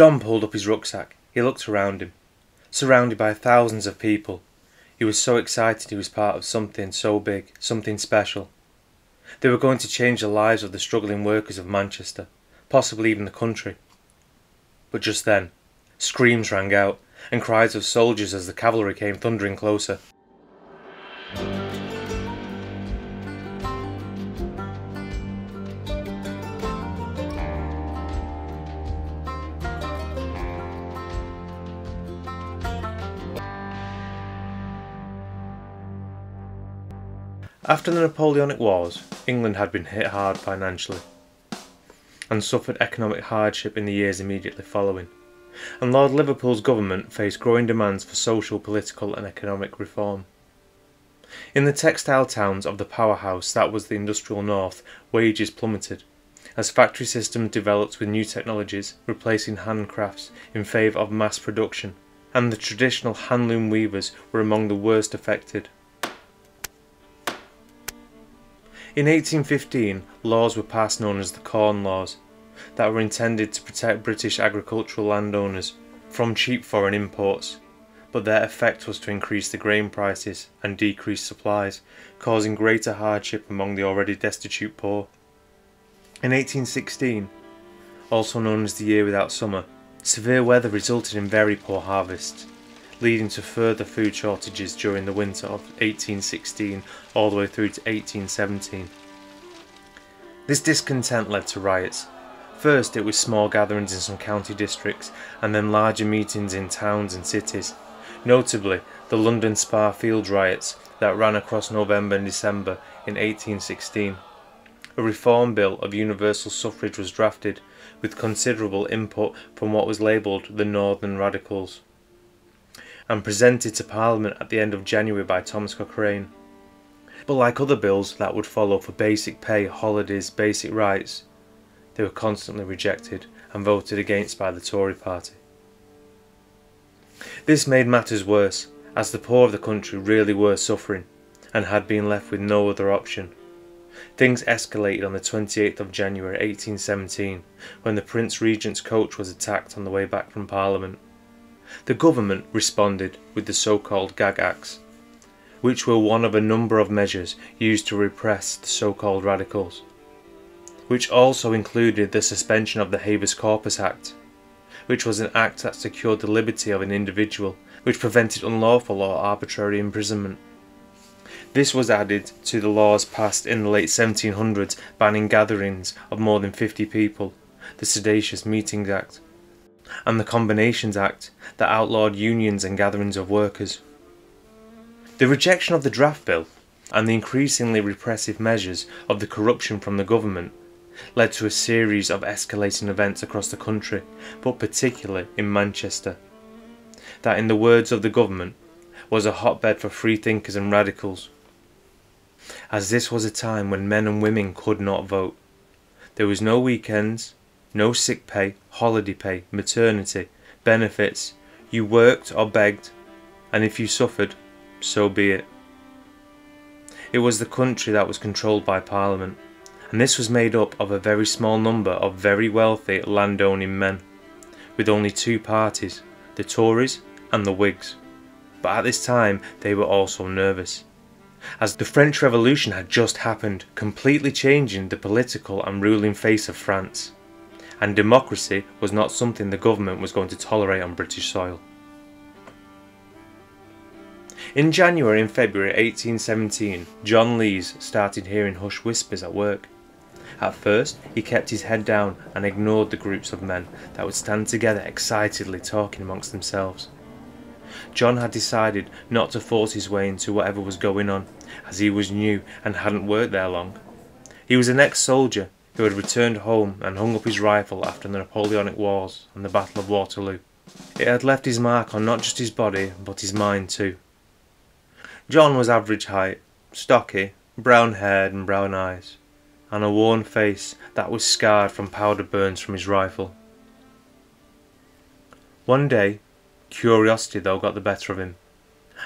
John pulled up his rucksack. He looked around him, surrounded by thousands of people. He was so excited he was part of something so big, something special. They were going to change the lives of the struggling workers of Manchester, possibly even the country. But just then, screams rang out, and cries of soldiers as the cavalry came thundering closer. After the Napoleonic Wars, England had been hit hard financially and suffered economic hardship in the years immediately following, and Lord Liverpool's government faced growing demands for social, political and economic reform. In the textile towns of the powerhouse that was the industrial north, wages plummeted, as factory systems developed with new technologies replacing handcrafts in favour of mass production, and the traditional handloom weavers were among the worst affected. In 1815, laws were passed known as the Corn Laws, that were intended to protect British agricultural landowners from cheap foreign imports, but their effect was to increase the grain prices and decrease supplies, causing greater hardship among the already destitute poor. In 1816, also known as the Year Without Summer, severe weather resulted in very poor harvests, leading to further food shortages during the winter of 1816 all the way through to 1817. This discontent led to riots. First it was small gatherings in some county districts, and then larger meetings in towns and cities, notably the London Spa Field riots that ran across November and December in 1816. A reform bill of universal suffrage was drafted, with considerable input from what was labelled the Northern Radicals, and presented to Parliament at the end of January by Thomas Cochrane. But like other bills that would follow for basic pay, holidays, basic rights, they were constantly rejected and voted against by the Tory party. This made matters worse, as the poor of the country really were suffering and had been left with no other option. Things escalated on the 28th of January 1817, when the Prince Regent's coach was attacked on the way back from Parliament. The government responded with the so-called Gag Acts, which were one of a number of measures used to repress the so-called radicals, which also included the suspension of the Habeas Corpus Act, which was an act that secured the liberty of an individual, which prevented unlawful or arbitrary imprisonment. This was added to the laws passed in the late 1700s banning gatherings of more than 50 people, the Seditious Meetings Act, and the Combinations Act that outlawed unions and gatherings of workers. The rejection of the draft bill and the increasingly repressive measures of the corruption from the government led to a series of escalating events across the country, but particularly in Manchester, that in the words of the government was a hotbed for freethinkers and radicals, as this was a time when men and women could not vote. There was no weekends, no sick pay, holiday pay, maternity, benefits. You worked or begged, and if you suffered, so be it. It was the country that was controlled by Parliament, and this was made up of a very small number of very wealthy landowning men, with only two parties, the Tories and the Whigs. But at this time they were also nervous, as the French Revolution had just happened, completely changing the political and ruling face of France, and democracy was not something the government was going to tolerate on British soil. In January and February 1817, John Lees started hearing hushed whispers at work. At first, he kept his head down and ignored the groups of men that would stand together excitedly talking amongst themselves. John had decided not to force his way into whatever was going on, as he was new and hadn't worked there long. He was an ex-soldier who had returned home and hung up his rifle after the Napoleonic Wars and the Battle of Waterloo. It had left his mark on not just his body, but his mind too. John was average height, stocky, brown-haired and brown eyes, and a worn face that was scarred from powder burns from his rifle. One day, curiosity though got the better of him,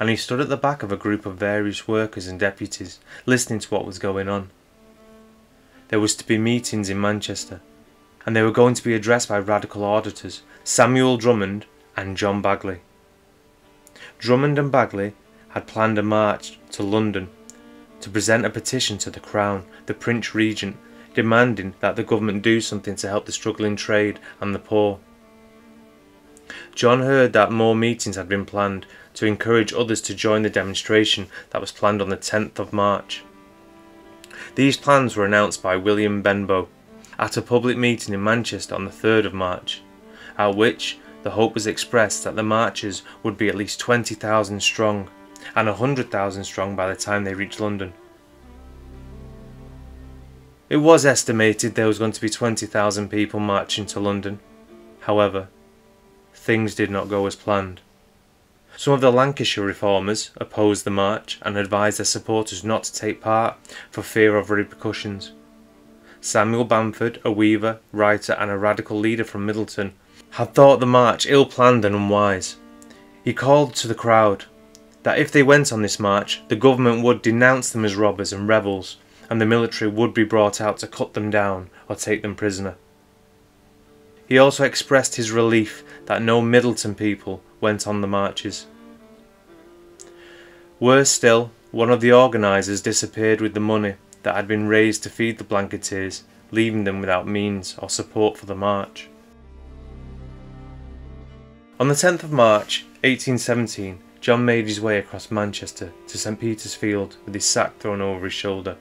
and he stood at the back of a group of various workers and deputies, listening to what was going on. There was to be meetings in Manchester, and they were going to be addressed by radical auditors, Samuel Drummond and John Bagley. Drummond and Bagley had planned a march to London to present a petition to the Crown, the Prince Regent, demanding that the government do something to help the struggling trade and the poor. John heard that more meetings had been planned to encourage others to join the demonstration that was planned on the 10th of March. These plans were announced by William Benbow at a public meeting in Manchester on the 3rd of March, at which the hope was expressed that the marchers would be at least 20,000 strong and 100,000 strong by the time they reached London. It was estimated there was going to be 20,000 people marching to London. However, things did not go as planned. Some of the Lancashire reformers opposed the march and advised their supporters not to take part for fear of repercussions. Samuel Bamford, a weaver, writer and a radical leader from Middleton, had thought the march ill-planned and unwise. He called to the crowd that if they went on this march, the government would denounce them as robbers and rebels, and the military would be brought out to cut them down or take them prisoner. He also expressed his relief that no Middleton people went on the marches. Worse still, one of the organisers disappeared with the money that had been raised to feed the Blanketeers, leaving them without means or support for the march. On the 10th of March, 1817, John made his way across Manchester to St Peter's Field with his sack thrown over his shoulder.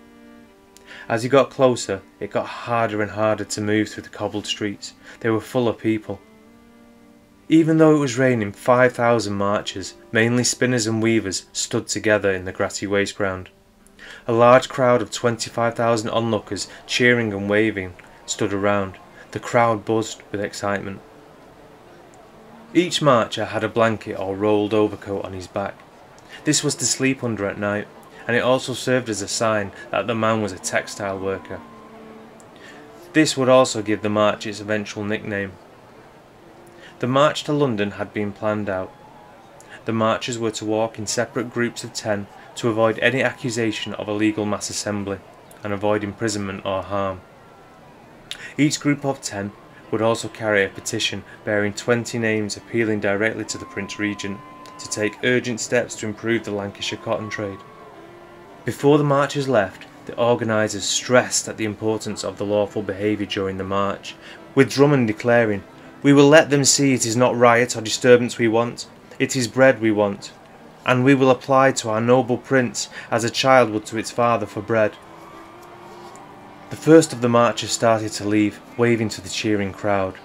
As he got closer, it got harder and harder to move through the cobbled streets. They were full of people. Even though it was raining, 5,000 marchers, mainly spinners and weavers, stood together in the grassy waste ground. A large crowd of 25,000 onlookers, cheering and waving, stood around. The crowd buzzed with excitement. Each marcher had a blanket or rolled overcoat on his back. This was to sleep under at night, and it also served as a sign that the man was a textile worker. This would also give the march its eventual nickname. The march to London had been planned out. The marchers were to walk in separate groups of 10 to avoid any accusation of illegal mass assembly and avoid imprisonment or harm. Each group of 10 would also carry a petition bearing 20 names appealing directly to the Prince Regent to take urgent steps to improve the Lancashire cotton trade. Before the marchers left, the organisers stressed at the importance of the lawful behaviour during the march, with Drummond declaring, "We will let them see it is not riot or disturbance we want, it is bread we want, and we will apply to our noble prince as a child would to its father for bread." The first of the marchers started to leave, waving to the cheering crowd.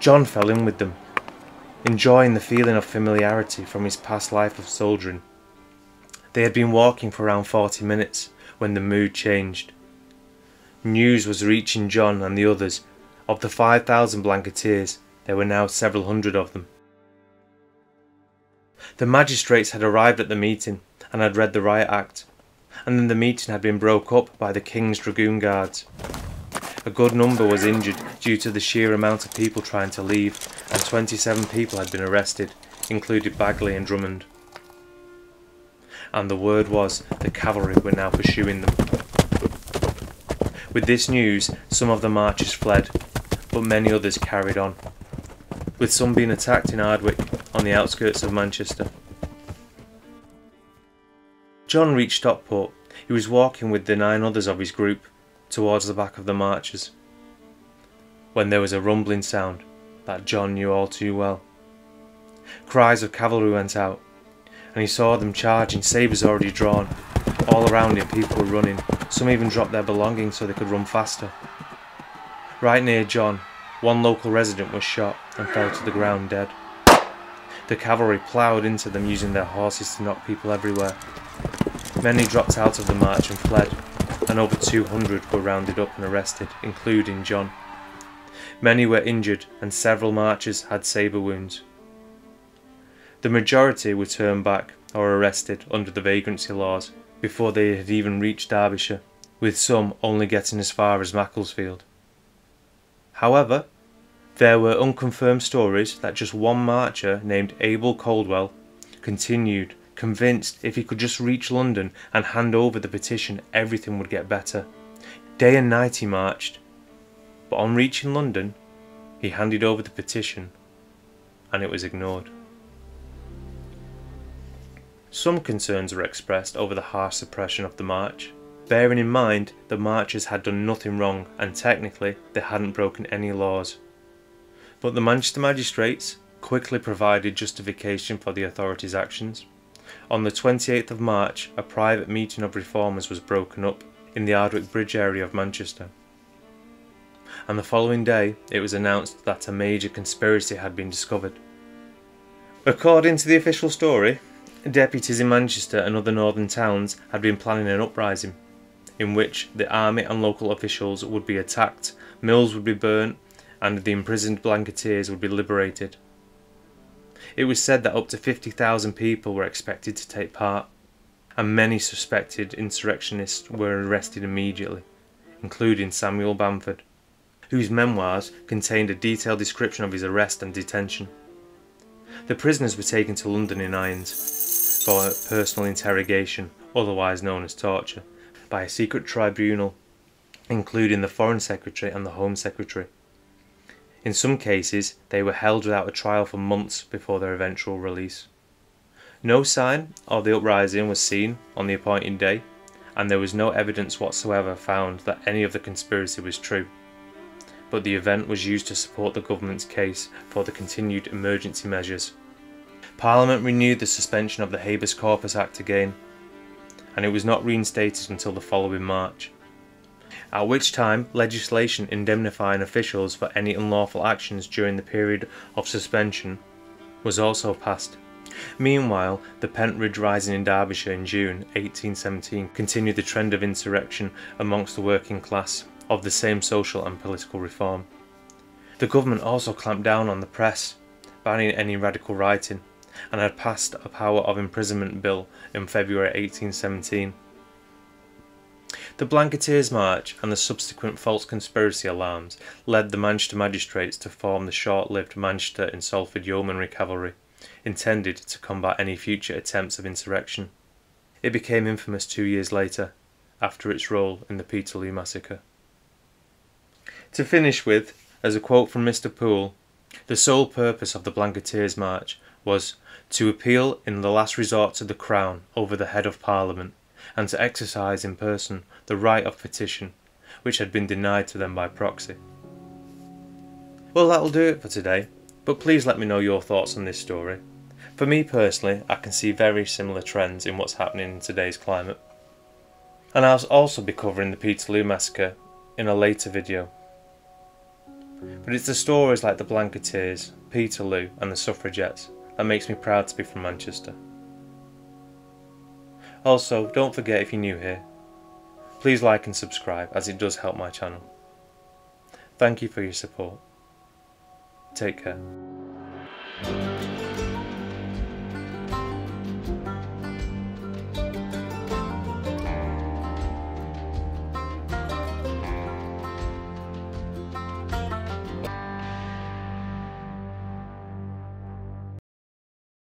John fell in with them, enjoying the feeling of familiarity from his past life of soldiering. They had been walking for around 40 minutes when the mood changed. News was reaching John and the others. Of the 5,000 Blanketeers, there were now several hundred of them. The magistrates had arrived at the meeting and had read the Riot Act, and then the meeting had been broke up by the King's Dragoon Guards. A good number was injured due to the sheer amount of people trying to leave, and 27 people had been arrested, including Bagley and Drummond. And the word was the cavalry were now pursuing them. With this news, some of the marchers fled, but many others carried on, with some being attacked in Ardwick, on the outskirts of Manchester. John reached Stockport. He was walking with the 9 others of his group towards the back of the marchers, when there was a rumbling sound that John knew all too well. Cries of cavalry went out, and he saw them charging, sabres already drawn. All around him people were running, some even dropped their belongings so they could run faster. Right near John, one local resident was shot and fell to the ground dead. The cavalry ploughed into them, using their horses to knock people everywhere. Many dropped out of the march and fled, and over 200 were rounded up and arrested, including John. Many were injured, and several marchers had sabre wounds. The majority were turned back or arrested under the vagrancy laws before they had even reached Derbyshire, with some only getting as far as Macclesfield. However, there were unconfirmed stories that just one marcher named Abel Coldwell continued, convinced if he could just reach London and hand over the petition, everything would get better. Day and night he marched, but on reaching London, he handed over the petition, and it was ignored. Some concerns were expressed over the harsh suppression of the march, bearing in mind the marchers had done nothing wrong and technically they hadn't broken any laws. But the Manchester magistrates quickly provided justification for the authorities' actions. On the 28th of March, a private meeting of reformers was broken up in the Ardwick Bridge area of Manchester. And the following day, it was announced that a major conspiracy had been discovered. According to the official story, deputies in Manchester and other northern towns had been planning an uprising, in which the army and local officials would be attacked, mills would be burnt, and the imprisoned Blanketeers would be liberated. It was said that up to 50,000 people were expected to take part, and many suspected insurrectionists were arrested immediately, including Samuel Bamford, whose memoirs contained a detailed description of his arrest and detention. The prisoners were taken to London in irons for personal interrogation, otherwise known as torture, by a secret tribunal, including the Foreign Secretary and the Home Secretary. In some cases, they were held without a trial for months before their eventual release. No sign of the uprising was seen on the appointed day, and there was no evidence whatsoever found that any of the conspiracy was true. But the event was used to support the government's case for the continued emergency measures. Parliament renewed the suspension of the Habeas Corpus Act again, and it was not reinstated until the following March, at which time legislation indemnifying officials for any unlawful actions during the period of suspension was also passed. Meanwhile, the Pentridge Rising in Derbyshire in June 1817 continued the trend of insurrection amongst the working class of the same social and political reform. The government also clamped down on the press, banning any radical writing, and had passed a power of imprisonment bill in February 1817. The Blanketeers' March and the subsequent false conspiracy alarms led the Manchester magistrates to form the short-lived Manchester and Salford Yeomanry Cavalry, intended to combat any future attempts of insurrection. It became infamous 2 years later, after its role in the Peterloo Massacre. To finish with, as a quote from Mr. Poole, the sole purpose of the Blanketeers' March was to appeal in the last resort to the Crown over the head of Parliament, and to exercise in person the right of petition, which had been denied to them by proxy. Well, that'll do it for today, but please let me know your thoughts on this story. For me personally, I can see very similar trends in what's happening in today's climate. And I'll also be covering the Peterloo Massacre in a later video. But it's the stories like the Blanketeers, Peterloo and the Suffragettes that makes me proud to be from Manchester. Also, don't forget, if you're new here, please like and subscribe, as it does help my channel. Thank you for your support. Take care.